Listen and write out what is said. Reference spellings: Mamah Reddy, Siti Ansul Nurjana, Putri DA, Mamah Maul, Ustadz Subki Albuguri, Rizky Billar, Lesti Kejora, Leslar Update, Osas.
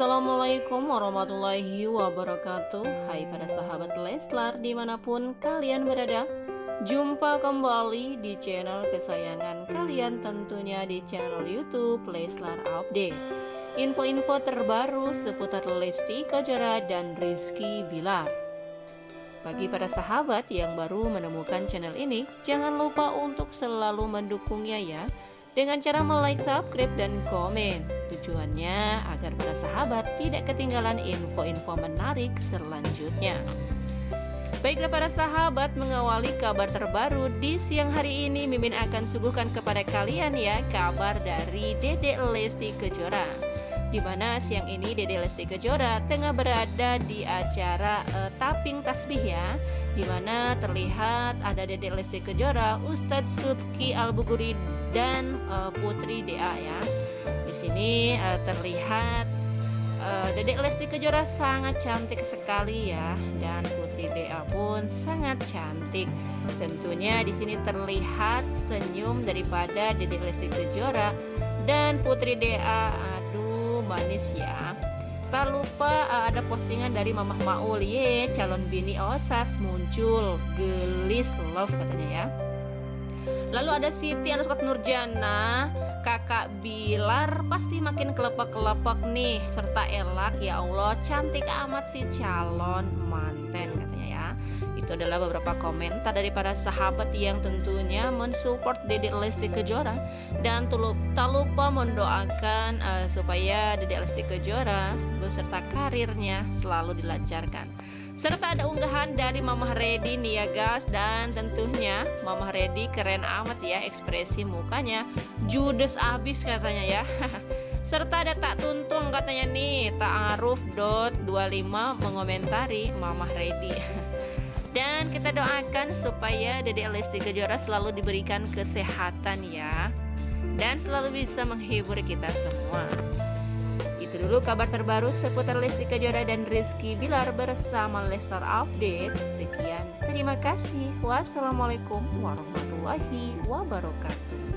Assalamualaikum warahmatullahi wabarakatuh. Hai para sahabat Leslar dimanapun kalian berada, jumpa kembali di channel kesayangan kalian, tentunya di channel YouTube Leslar Update. Info-info terbaru seputar Lesti Kejora dan Rizky Billar. Bagi para sahabat yang baru menemukan channel ini, jangan lupa untuk selalu mendukungnya ya, dengan cara like, subscribe, dan komen. Tujuannya agar para sahabat tidak ketinggalan info-info menarik selanjutnya. Baiklah para sahabat, mengawali kabar terbaru di siang hari ini, Mimin akan suguhkan kepada kalian ya kabar dari Dedek Lesti Kejora. Dimana siang ini Dedek Lesti Kejora tengah berada di acara taping tasbih ya, dimana terlihat ada Dedek Lesti Kejora, Ustadz Subki Albuguri, dan Putri DA ya. Di sini terlihat Dedek Lesti Kejora sangat cantik sekali ya, dan Putri DA pun sangat cantik. Tentunya di sini terlihat senyum daripada Dedek Lesti Kejora dan Putri DA. Aduh, manis ya. Tak lupa ada postingan dari Mamah Maul, calon bini Osas muncul gelis love katanya ya. Lalu ada Siti Ansul Nurjana, kakak Bilar pasti makin kelepek-kelepek nih, serta elak ya Allah, cantik amat si calon manten katanya ya. Itu adalah beberapa komentar dari para sahabat yang tentunya mensupport Dedek Lesti Kejora dan tak lupa mendoakan supaya Dedek Lesti Kejora beserta karirnya selalu dilancarkan. Serta ada unggahan dari Mamah Reddy nih ya guys, dan tentunya Mamah Reddy keren amat ya, ekspresi mukanya judes abis katanya ya. Serta ada Tak Tuntung katanya nih, Ta'aruf.25 mengomentari Mamah Reddy. Dan kita doakan supaya Dedek Lesti Kejora selalu diberikan kesehatan ya, dan selalu bisa menghibur kita semua. Itu dulu kabar terbaru seputar Lesti Kejora dan Rizky Billar bersama Leslar Update. Sekian, terima kasih. Wassalamualaikum warahmatullahi wabarakatuh.